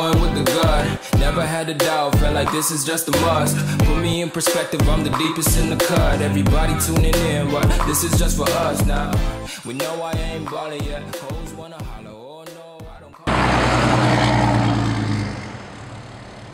Going with the gut, never had a doubt, felt like this is just a must. Put me in perspective, I'm the deepest in the cut. Everybody tuning in, but this is just for us now. We know I ain't ballin' yet, hoes wanna hide.